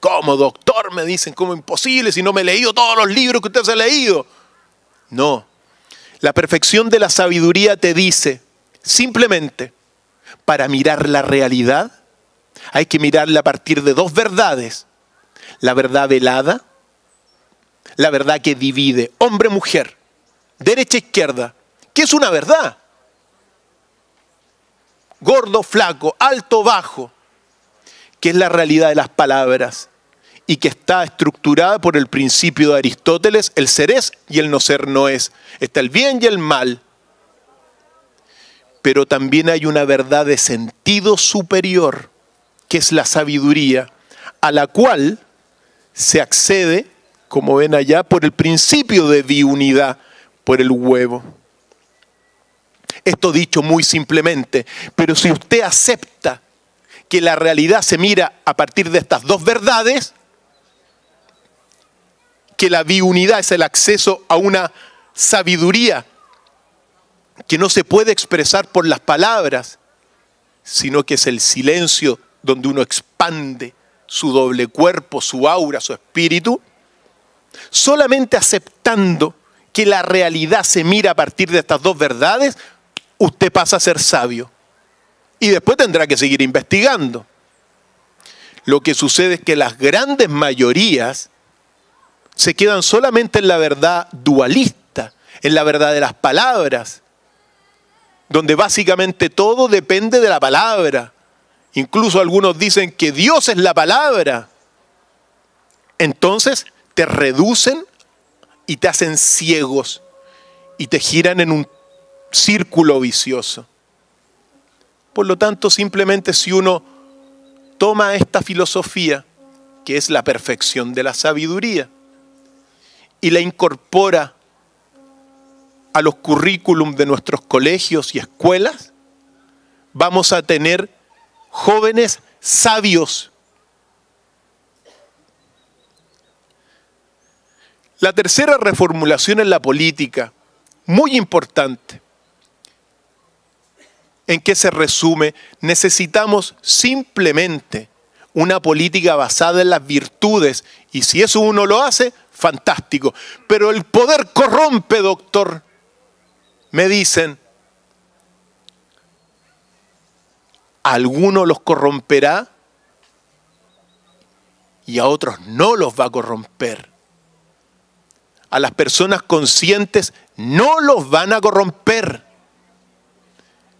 ¿Cómo, doctor? Me dicen, ¿cómo imposible si no me he leído todos los libros que usted se ha leído? No. La perfección de la sabiduría te dice, simplemente, para mirar la realidad, hay que mirarla a partir de dos verdades. La verdad velada, la verdad que divide hombre-mujer, derecha-izquierda. ¿Qué es una verdad? Gordo, flaco, alto, bajo, que es la realidad de las palabras y que está estructurada por el principio de Aristóteles, el ser es y el no ser no es. Está el bien y el mal. Pero también hay una verdad de sentido superior, que es la sabiduría, a la cual se accede, como ven allá, por el principio de diunidad, por el huevo. Esto dicho muy simplemente, pero si usted acepta que la realidad se mira a partir de estas dos verdades, que la biunidad es el acceso a una sabiduría que no se puede expresar por las palabras, sino que es el silencio donde uno expande su doble cuerpo, su aura, su espíritu, solamente aceptando que la realidad se mira a partir de estas dos verdades, usted pasa a ser sabio y después tendrá que seguir investigando. Lo que sucede es que las grandes mayorías se quedan solamente en la verdad dualista, en la verdad de las palabras, donde básicamente todo depende de la palabra. Incluso algunos dicen que Dios es la palabra. Entonces te reducen y te hacen ciegos y te giran en un círculo vicioso. Por lo tanto, simplemente si uno toma esta filosofía, que es la perfección de la sabiduría, y la incorpora a los currículum de nuestros colegios y escuelas, vamos a tener jóvenes sabios. La tercera reformulación en la política, muy importante, ¿en qué se resume? Necesitamos simplemente una política basada en las virtudes. Y si eso uno lo hace, fantástico. Pero el poder corrompe, doctor, me dicen. A algunos los corromperá y a otros no los va a corromper. A las personas conscientes no los van a corromper.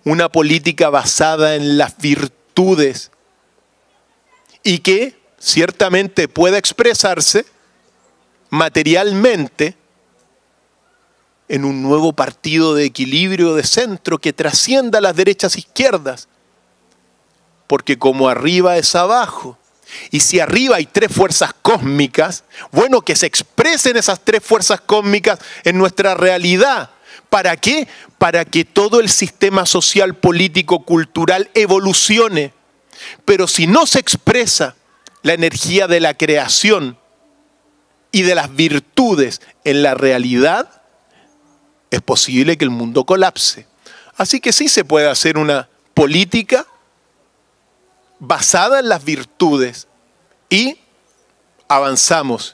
Una política basada en las virtudes y que ciertamente pueda expresarse materialmente en un nuevo partido de equilibrio de centro que trascienda las derechas e izquierdas. Porque como arriba es abajo, y si arriba hay tres fuerzas cósmicas, bueno, que se expresen esas tres fuerzas cósmicas en nuestra realidad. ¿Para qué? Para que todo el sistema social, político, cultural evolucione. Pero si no se expresa la energía de la creación y de las virtudes en la realidad, es posible que el mundo colapse. Así que sí se puede hacer una política basada en las virtudes y avanzamos.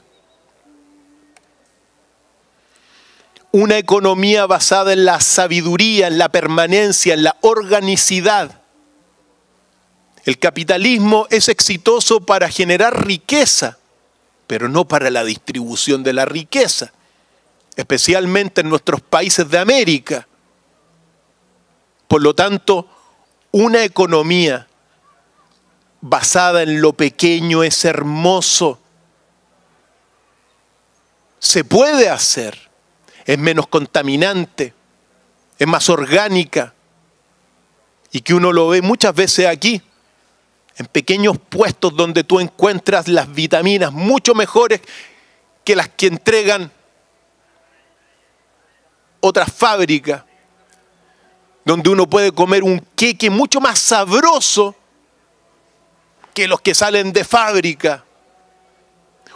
Una economía basada en la sabiduría, en la permanencia, en la organicidad. El capitalismo es exitoso para generar riqueza, pero no para la distribución de la riqueza, especialmente en nuestros países de América. Por lo tanto, una economía basada en lo pequeño es hermoso. Se puede hacer, es menos contaminante, es más orgánica, y que uno lo ve muchas veces aquí, en pequeños puestos donde tú encuentras las vitaminas mucho mejores que las que entregan otras fábricas, donde uno puede comer un queque mucho más sabroso que los que salen de fábrica.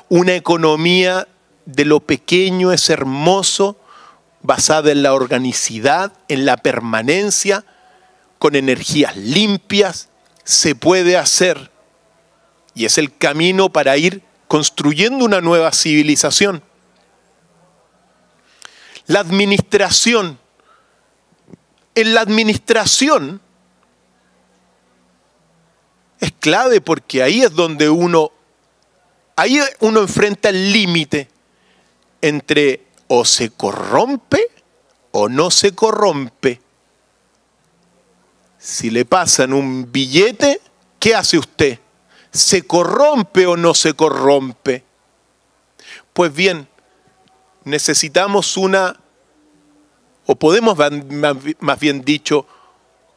Una economía de lo pequeño es hermoso, basada en la organicidad, en la permanencia, con energías limpias, se puede hacer. Y es el camino para ir construyendo una nueva civilización. La administración. En la administración es clave porque ahí es donde uno, ahí uno enfrenta el límite entre o se corrompe o no se corrompe. Si le pasan un billete, ¿qué hace usted? ¿Se corrompe o no se corrompe? Pues bien, necesitamos una, o podemos más bien dicho,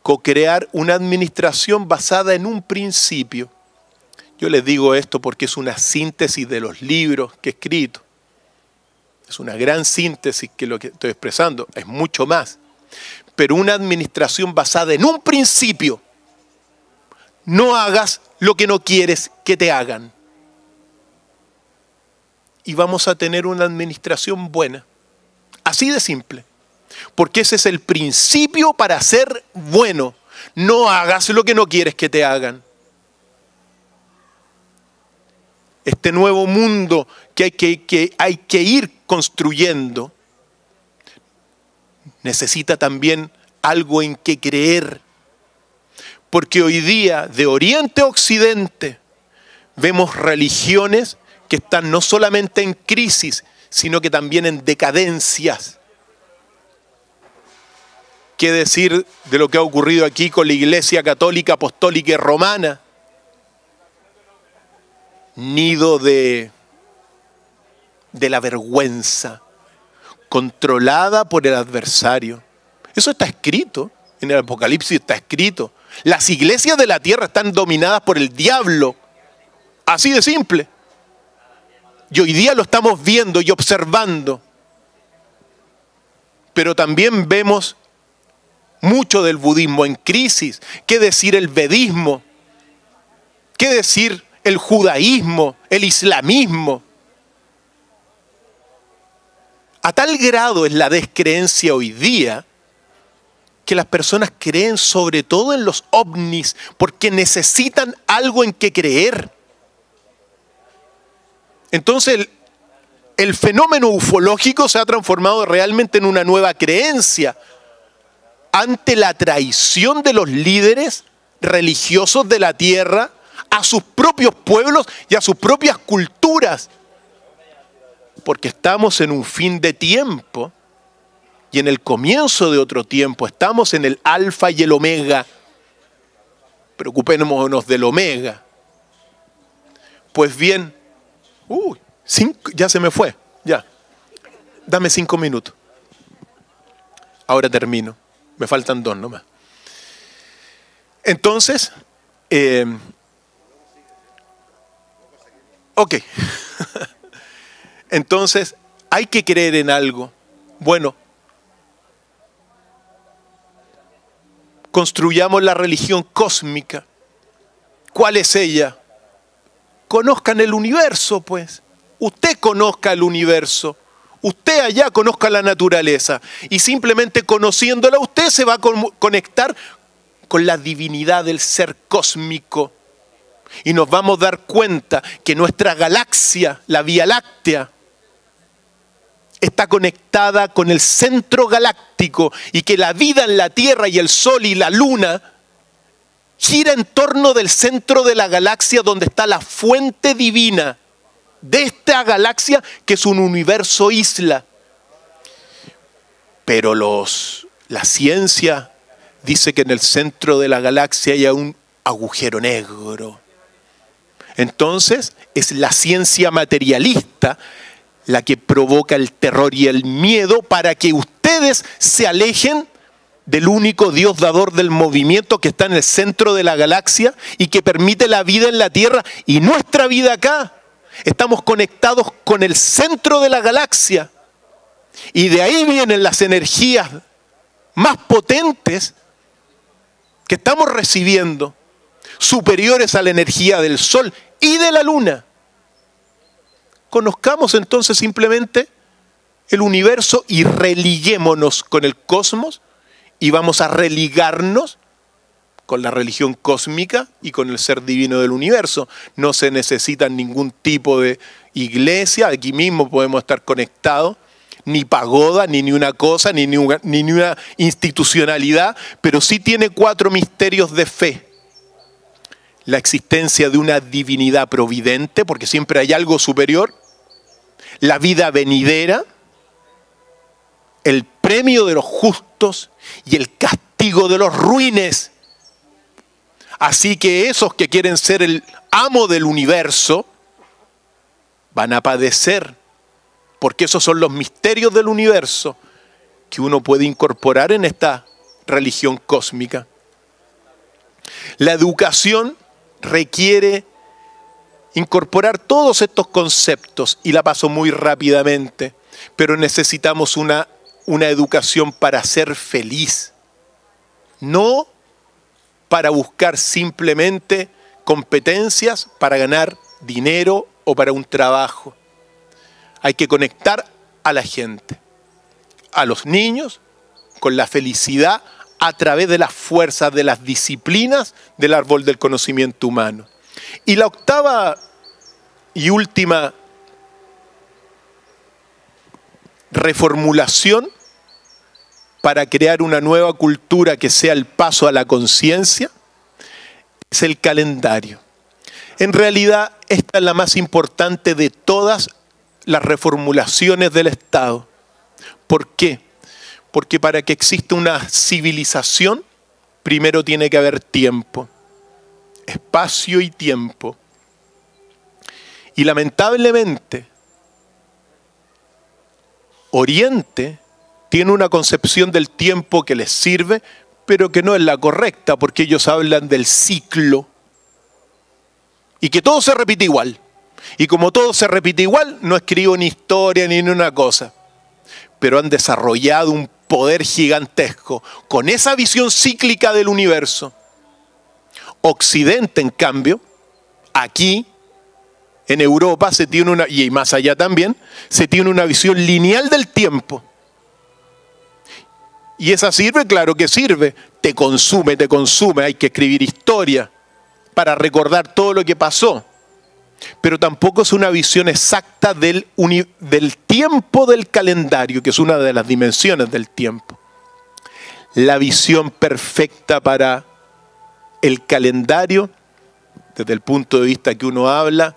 co-crear una administración basada en un principio. Yo les digo esto porque es una síntesis de los libros que he escrito. Es una gran síntesis que lo que estoy expresando, es mucho más. Pero una administración basada en un principio. No hagas lo que no quieres que te hagan. Y vamos a tener una administración buena. Así de simple. Porque ese es el principio para ser bueno. No hagas lo que no quieres que te hagan. Este nuevo mundo que hay que, que, hay que ir construyendo necesita también algo en que creer. Porque hoy día, de Oriente a Occidente, vemos religiones que están no solamente en crisis, sino que también en decadencias. ¿Qué decir de lo que ha ocurrido aquí con la Iglesia Católica, Apostólica y Romana? Nido de, de la vergüenza, controlada por el adversario. Eso está escrito, en el Apocalipsis está escrito. Las iglesias de la tierra están dominadas por el diablo, así de simple. Y hoy día lo estamos viendo y observando. Pero también vemos mucho del budismo en crisis. ¿Qué decir el vedismo? ¿Qué decir el judaísmo? ¿El islamismo? A tal grado es la descreencia hoy día que las personas creen sobre todo en los ovnis porque necesitan algo en que creer. Entonces el, el fenómeno ufológico se ha transformado realmente en una nueva creencia ante la traición de los líderes religiosos de la tierra a sus propios pueblos y a sus propias culturas. Porque estamos en un fin de tiempo y en el comienzo de otro tiempo. Estamos en el alfa y el omega. Preocupémonos del omega. Pues bien, uy, cinco, ya se me fue, ya. Dame cinco minutos. Ahora termino. Me faltan dos nomás. Entonces, eh, ok. Entonces, hay que creer en algo. Bueno, construyamos la religión cósmica. ¿Cuál es ella? Conozcan el universo, pues. Usted conozca el universo. Usted allá conozca la naturaleza. Y simplemente conociéndola, usted se va a conectar con la divinidad del ser cósmico. Y nos vamos a dar cuenta que nuestra galaxia, la Vía Láctea, está conectada con el centro galáctico y que la vida en la Tierra y el Sol y la Luna gira en torno del centro de la galaxia donde está la fuente divina de esta galaxia que es un universo isla. Pero los, la ciencia dice que en el centro de la galaxia hay un agujero negro Entonces, es la ciencia materialista la que provoca el terror y el miedo para que ustedes se alejen del único Dios dador del movimiento que está en el centro de la galaxia y que permite la vida en la Tierra y nuestra vida acá. Estamos conectados con el centro de la galaxia y de ahí vienen las energías más potentes que estamos recibiendo, superiores a la energía del Sol y de la Luna. Conozcamos entonces simplemente el universo y religuémonos con el cosmos, y vamos a religarnos con la religión cósmica y con el ser divino del universo. No se necesita ningún tipo de iglesia, aquí mismo podemos estar conectados, ni pagoda, ni ni una cosa, ni ni una, ni ni una institucionalidad, pero sí tiene cuatro misterios de fe. La existencia de una divinidad providente, porque siempre hay algo superior. La vida venidera, el premio de los justos y el castigo de los ruines. Así que esos que quieren ser el amo del universo van a padecer, porque esos son los misterios del universo que uno puede incorporar en esta religión cósmica. La educación requiere incorporar todos estos conceptos, y la paso muy rápidamente, pero necesitamos una, una educación para ser feliz, no para buscar simplemente competencias para ganar dinero o para un trabajo. Hay que conectar a la gente, a los niños, con la felicidad a través de las fuerzas, de las disciplinas del árbol del conocimiento humano. Y la octava y última reformulación para crear una nueva cultura que sea el paso a la conciencia es el calendario. En realidad, esta es la más importante de todas las reformulaciones del Estado. ¿Por qué? Porque para que exista una civilización, primero tiene que haber tiempo, espacio y tiempo. Y lamentablemente, Oriente tiene una concepción del tiempo que les sirve, pero que no es la correcta, porque ellos hablan del ciclo. Y que todo se repite igual. Y como todo se repite igual, no escribo ni historia ni una cosa. Pero han desarrollado un poder gigantesco con esa visión cíclica del universo. Occidente, en cambio, aquí, en Europa, se tiene una, y más allá también, se tiene una visión lineal del tiempo. ¿Y esa sirve? Claro que sirve. Te consume, te consume. Hay que escribir historia para recordar todo lo que pasó. Pero tampoco es una visión exacta del, del tiempo del calendario, que es una de las dimensiones del tiempo. La visión perfecta para el calendario, desde el punto de vista que uno habla,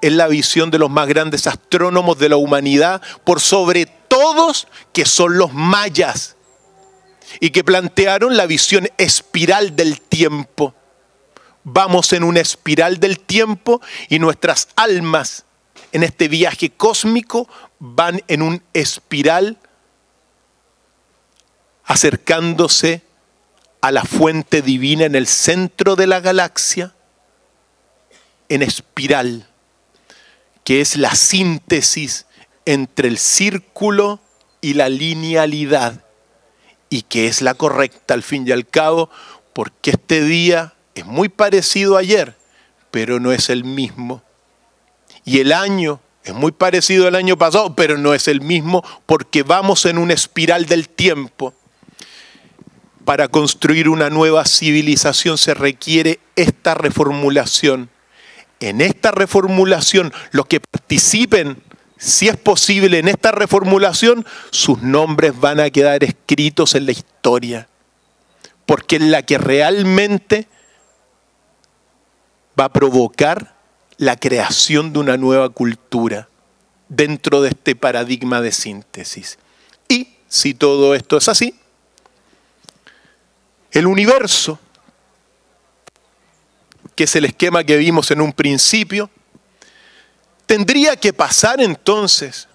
es la visión de los más grandes astrónomos de la humanidad, por sobre todos, que son los mayas, y que plantearon la visión espiral del tiempo. Vamos en una espiral del tiempo y nuestras almas en este viaje cósmico van en una espiral acercándose a la fuente divina en el centro de la galaxia, en espiral, que es la síntesis entre el círculo y la linealidad, y que es la correcta al fin y al cabo, porque este día es muy parecido a ayer, pero no es el mismo. Y el año es muy parecido al año pasado, pero no es el mismo, porque vamos en una espiral del tiempo. Para construir una nueva civilización se requiere esta reformulación. En esta reformulación, los que participen, si es posible, en esta reformulación, sus nombres van a quedar escritos en la historia. Porque es la que realmente va a provocar la creación de una nueva cultura dentro de este paradigma de síntesis. Y si todo esto es así, el universo que es el esquema que vimos en un principio, tendría que pasar entonces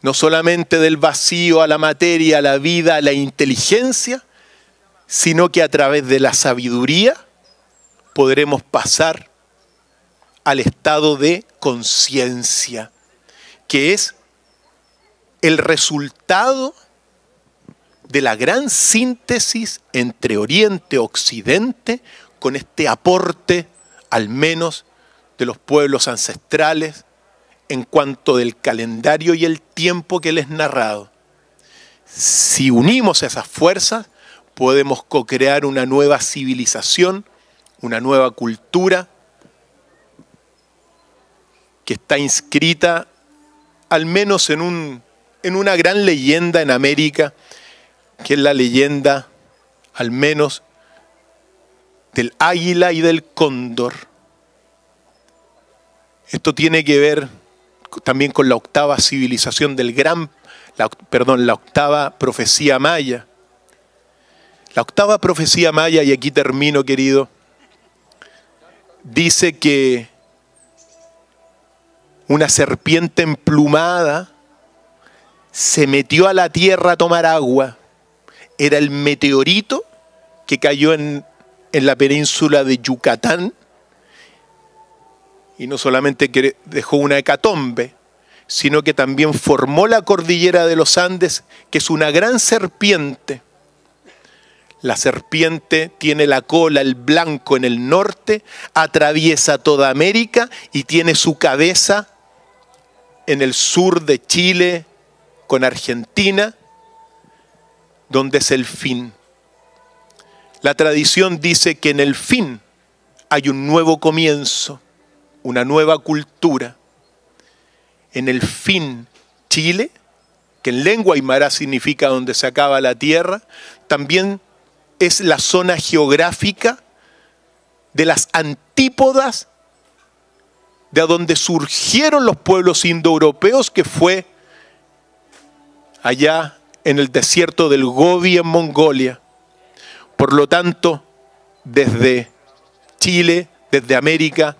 no solamente del vacío a la materia, a la vida, a la inteligencia, sino que a través de la sabiduría podremos pasar al estado de conciencia, que es el resultado de la gran síntesis entre Oriente y Occidente, con este aporte, al menos, de los pueblos ancestrales, en cuanto del calendario y el tiempo que les he narrado. Si unimos esas fuerzas, podemos co-crear una nueva civilización, una nueva cultura, que está inscrita al menos en, un, en una gran leyenda en América, que es la leyenda, al menos, del águila y del cóndor. Esto tiene que ver también con la octava civilización del gran, la, perdón, la octava profecía maya. La octava profecía maya, y aquí termino, querido, dice que una serpiente emplumada se metió a la tierra a tomar agua. Era el meteorito que cayó en, en la península de Yucatán. Y no solamente que dejó una hecatombe, sino que también formó la cordillera de los Andes, que es una gran serpiente. La serpiente tiene la cola, el blanco en el norte, atraviesa toda América y tiene su cabeza en el sur de Chile con Argentina, donde es el fin. La tradición dice que en el fin hay un nuevo comienzo, una nueva cultura. En el fin, Chile, que en lengua aymara significa donde se acaba la tierra, también es la zona geográfica de las antípodas de donde surgieron los pueblos indoeuropeos, que fue allá en el desierto del Gobi en Mongolia. Por lo tanto, desde Chile, desde América,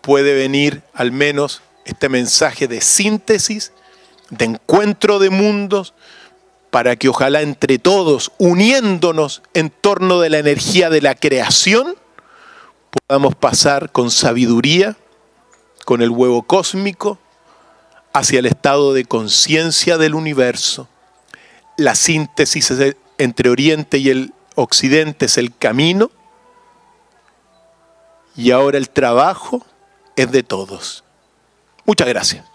puede venir al menos este mensaje de síntesis, de encuentro de mundos, para que ojalá entre todos, uniéndonos en torno de la energía de la creación, podamos pasar con sabiduría, con el huevo cósmico, hacia el estado de conciencia del universo. La síntesis entre Oriente y el Occidente es el camino, y ahora el trabajo es de todos. Muchas gracias.